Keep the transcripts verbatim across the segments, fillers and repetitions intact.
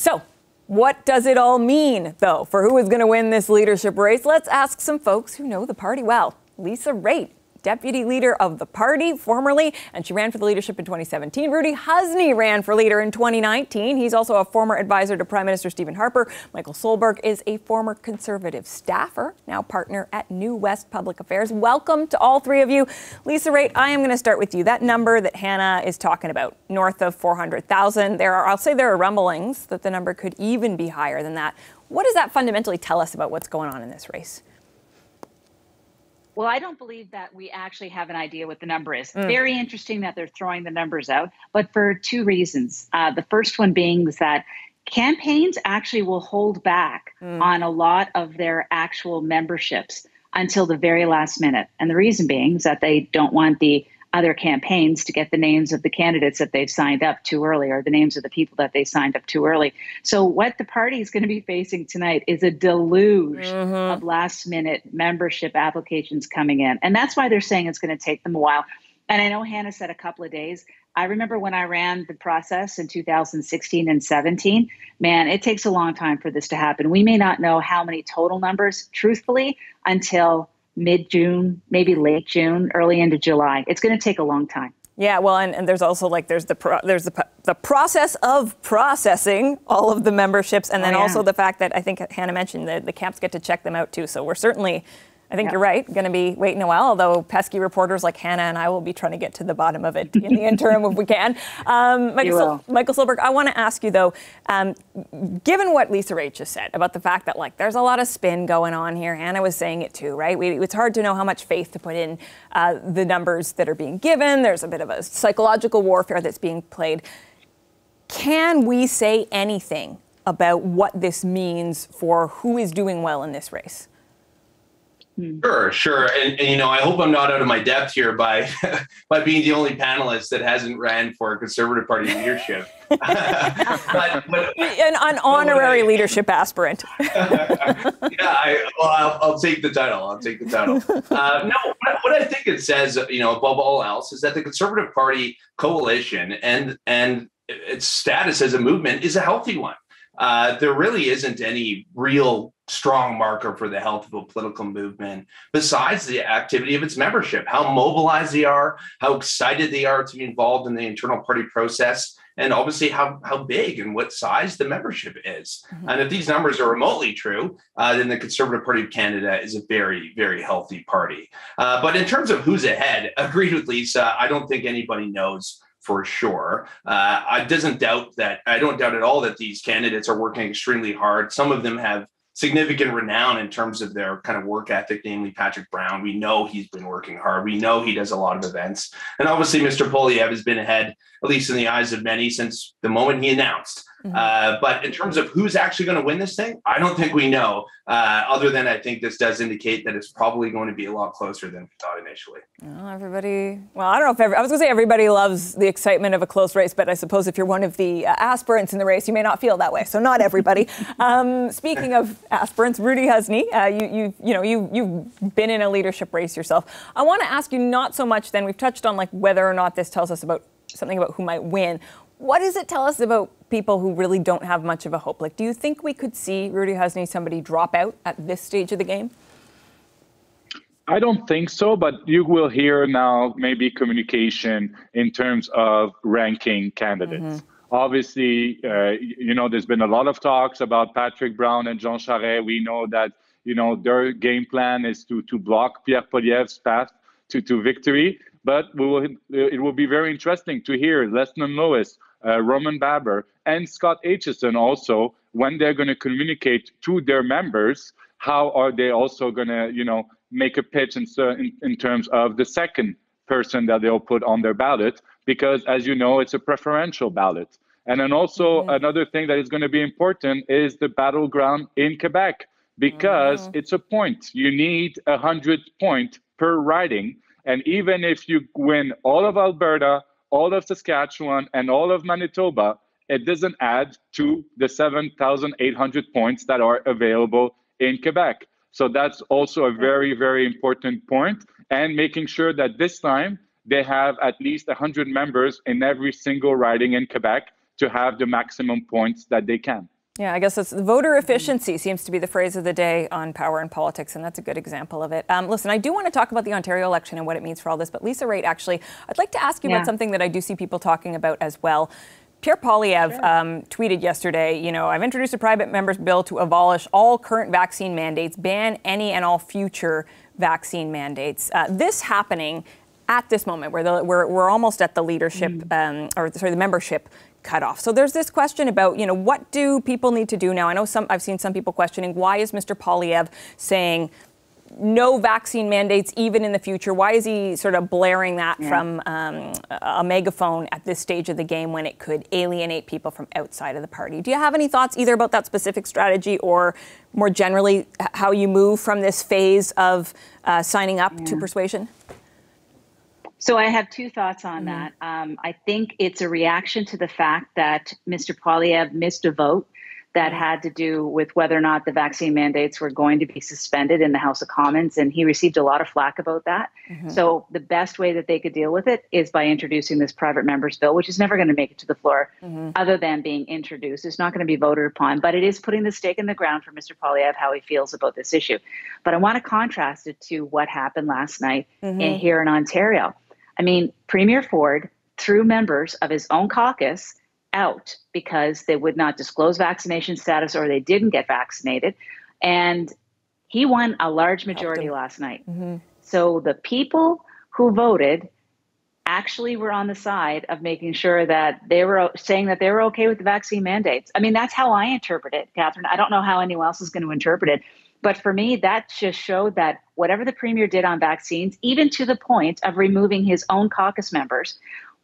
So what does it all mean, though, for who is going to win this leadership race? Let's ask some folks who know the party well. Lisa Raitt, deputy leader of the party formerly, and she ran for the leadership in twenty seventeen. Rudy Husney ran for leader in twenty nineteen. He's also a former advisor to Prime Minister Stephen Harper. Michael Solberg is a former Conservative staffer, now partner at New West Public Affairs. Welcome to all three of you. Lisa Raitt, I am going to start with you. That number that Hannah is talking about, north of four hundred thousand, there are, I'll say there are rumblings that the number could even be higher than that. What does that fundamentally tell us about what's going on in this race? Well, I don't believe that we actually have an idea what the number is. Mm. Very interesting that they're throwing the numbers out, but for two reasons. Uh, the first one being is that campaigns actually will hold back mm. on a lot of their actual memberships until the very last minute. And the reason being is that they don't want the other campaigns to get the names of the candidates that they've signed up too early, or the names of the people that they signed up too early. So what the party is going to be facing tonight is a deluge mm-hmm. of last minute membership applications coming in. And that's why they're saying it's going to take them a while. And I know Hannah said a couple of days. I remember when I ran the process in two thousand sixteen and seventeen, man, it takes a long time for this to happen. We may not know how many total numbers, truthfully, until mid-June, maybe late June, early into July. It's going to take a long time. Yeah, well, and, and there's also like there's the pro there's the, the process of processing all of the memberships, and then oh, yeah. also the fact that I think Hannah mentioned that the camps get to check them out too. So we're certainly, I think yeah. you're right, going to be waiting a while, although pesky reporters like Hannah and I will be trying to get to the bottom of it in the interim if we can. Um, Michael, Sol Michael Solberg, I want to ask you, though, um, given what Lisa Raitt just said about the fact that, like, there's a lot of spin going on here. Hannah was saying it, too, right? We, it's hard to know how much faith to put in uh, the numbers that are being given. There's a bit of a psychological warfare that's being played. Can we say anything about what this means for who is doing well in this race? Sure, sure. And, and, you know, I hope I'm not out of my depth here by by being the only panelist that hasn't ran for Conservative Party leadership. but, but, an, an honorary I, leadership aspirant. yeah, I, well, I'll, I'll take the title. I'll take the title. Uh, no, what, what I think it says, you know, above all else, is that the Conservative Party coalition and, and its status as a movement is a healthy one. Uh, there really isn't any real strong marker for the health of a political movement besides the activity of its membership, how mobilized they are, how excited they are to be involved in the internal party process, and obviously how, how big and what size the membership is. Mm-hmm. And if these numbers are remotely true, uh, then the Conservative Party of Canada is a very, very healthy party. Uh, but in terms of who's ahead, agreed with Lisa, I don't think anybody knows for sure. Uh, I doesn't doubt that. I don't doubt at all that these candidates are working extremely hard. Some of them have significant renown in terms of their kind of work ethic, namely Patrick Brown. We know he's been working hard. We know he does a lot of events. And obviously, Mister Poilievre has been ahead, at least in the eyes of many, since the moment he announced. Mm-hmm. uh, but in terms of who's actually going to win this thing, I don't think we know, uh, other than I think this does indicate that it's probably going to be a lot closer than we thought initially. Well, everybody, well, I don't know if every, I was going to say everybody loves the excitement of a close race, but I suppose if you're one of the uh, aspirants in the race, you may not feel that way. So not everybody. um, speaking of aspirants, Rudy Husney, uh, you, you, you know, you, you've been in a leadership race yourself. I want to ask you not so much then, we've touched on like whether or not this tells us about something about who might win. What does it tell us about people who really don't have much of a hope? Like, do you think we could see Rudy Husney, somebody drop out at this stage of the game? I don't think so, but you will hear now maybe communication in terms of ranking candidates. Mm-hmm. Obviously, uh, you know, there's been a lot of talks about Patrick Brown and Jean Charest. We know that, you know, their game plan is to, to block Pierre Poilievre's path to, to victory. But we will, it will be very interesting to hear Leslyn Lewis, uh, Roman Baber, and Scott Aitchison also, when they're going to communicate to their members, how are they also going to, you know, make a pitch in, in, in terms of the second person that they'll put on their ballot, because, as you know, it's a preferential ballot. And then also mm-hmm. another thing that is going to be important is the battleground in Quebec, because mm-hmm. it's a point. You need one hundred points per riding. And even if you win all of Alberta, all of Saskatchewan, and all of Manitoba, it doesn't add to the seven thousand eight hundred points that are available in Quebec. So that's also a very, very important point. And making sure that this time they have at least one hundred members in every single riding in Quebec to have the maximum points that they can. Yeah, I guess it's voter efficiency seems to be the phrase of the day on Power and Politics, and that's a good example of it. Um, listen, I do want to talk about the Ontario election and what it means for all this, but Lisa Raitt, actually, I'd like to ask you yeah. about something that I do see people talking about as well. Pierre Poilievre sure. um, tweeted yesterday, you know, I've introduced a private member's bill to abolish all current vaccine mandates, ban any and all future vaccine mandates. Uh, this happening at this moment where the, we're, we're almost at the leadership mm. um, or sorry, the membership cutoff. So there's this question about, you know, what do people need to do now? I know some I've seen some people questioning, why is Mister Poilievre saying no vaccine mandates even in the future? Why is he sort of blaring that yeah. from um, a megaphone at this stage of the game when it could alienate people from outside of the party? Do you have any thoughts either about that specific strategy or more generally how you move from this phase of uh, signing up yeah. to persuasion? So I have two thoughts on mm-hmm. that. Um, I think it's a reaction to the fact that Mister Poilievre missed a vote that had to do with whether or not the vaccine mandates were going to be suspended in the House of Commons. And he received a lot of flack about that. Mm-hmm. So the best way that they could deal with it is by introducing this private member's bill, which is never going to make it to the floor mm-hmm. other than being introduced. It's not going to be voted upon, but it is putting the stake in the ground for Mister Poilievre, how he feels about this issue. But I want to contrast it to what happened last night mm-hmm. in, here in Ontario. I mean, Premier Ford threw members of his own caucus out because they would not disclose vaccination status or they didn't get vaccinated. And he won a large majority last night. Mm-hmm. So the people who voted actually were on the side of making sure that they were saying that they were okay with the vaccine mandates. I mean, that's how I interpret it, Catherine. I don't know how anyone else is going to interpret it. But for me, that just showed that whatever the premier did on vaccines, even to the point of removing his own caucus members,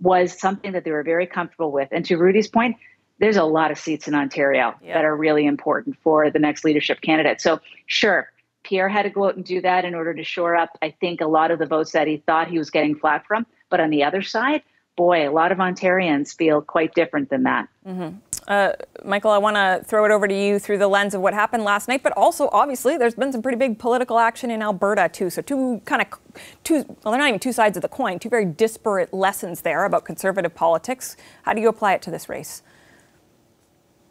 was something that they were very comfortable with. And to Rudy's point, there's a lot of seats in Ontario yeah. that are really important for the next leadership candidate. So sure, Pierre had to go out and do that in order to shore up, I think, a lot of the votes that he thought he was getting flack from. But on the other side, boy, a lot of Ontarians feel quite different than that. Mm-hmm. Uh, Michael, I want to throw it over to you through the lens of what happened last night, but also, obviously, there's been some pretty big political action in Alberta, too. So two kind of, two, well, they're not even two sides of the coin, two very disparate lessons there about conservative politics. How do you apply it to this race?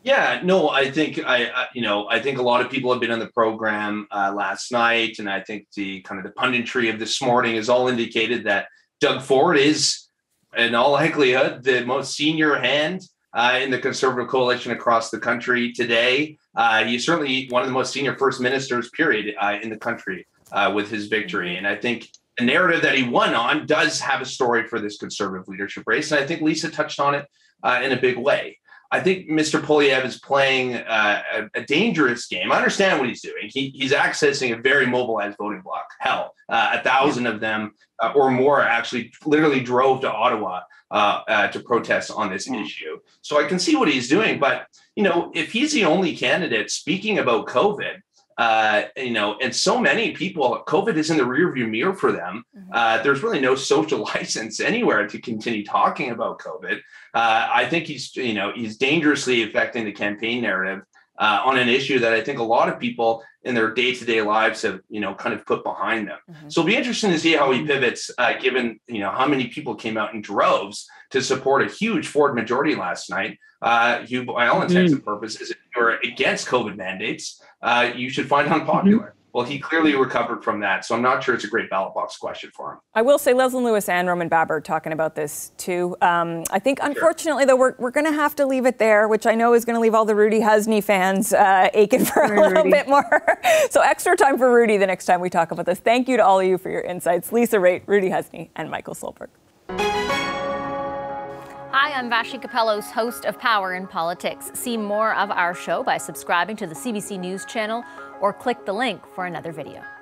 Yeah, no, I think, I, I you know, I think a lot of people have been on the program uh, last night, and I think the kind of the punditry of this morning has all indicated that Doug Ford is, in all likelihood, the most senior hand Uh, in the Conservative coalition across the country today. Uh, he's certainly one of the most senior first ministers, period, uh, in the country uh, with his victory. And I think the narrative that he won on does have a story for this Conservative leadership race. And I think Lisa touched on it uh, in a big way. I think Mister Poilievre is playing uh, a, a dangerous game. I understand what he's doing. He, he's accessing a very mobilized voting bloc. Hell, uh, a thousand of them uh, or more actually literally drove to Ottawa Uh, uh, to protest on this mm. issue. So I can see what he's doing. But, you know, if he's the only candidate speaking about COVID, uh, you know, and so many people, COVID is in the rearview mirror for them. Uh, there's really no social license anywhere to continue talking about COVID. Uh, I think he's, you know, he's dangerously affecting the campaign narrative Uh, on an issue that I think a lot of people in their day-to-day lives have, you know, kind of put behind them. Mm-hmm. So it'll be interesting to see how he pivots, uh, given, you know, how many people came out in droves to support a huge Ford majority last night. Uh, you, by all intents and purposes, if you're against COVID mandates, uh, you should find unpopular. Mm-hmm. Well, he clearly recovered from that, so I'm not sure it's a great ballot box question for him. I will say Leslyn Lewis and Roman Baber talking about this, too. Um, I think, unfortunately, sure. though, we're, we're going to have to leave it there, which I know is going to leave all the Rudy Husney fans uh, aching for Sorry, a little Rudy. bit more. So extra time for Rudy the next time we talk about this. Thank you to all of you for your insights. Lisa Raitt, Rudy Husney, and Michael Solberg. Hi, I'm Vashi Capello's host of Power and Politics. See more of our show by subscribing to the C B C News Channel or click the link for another video.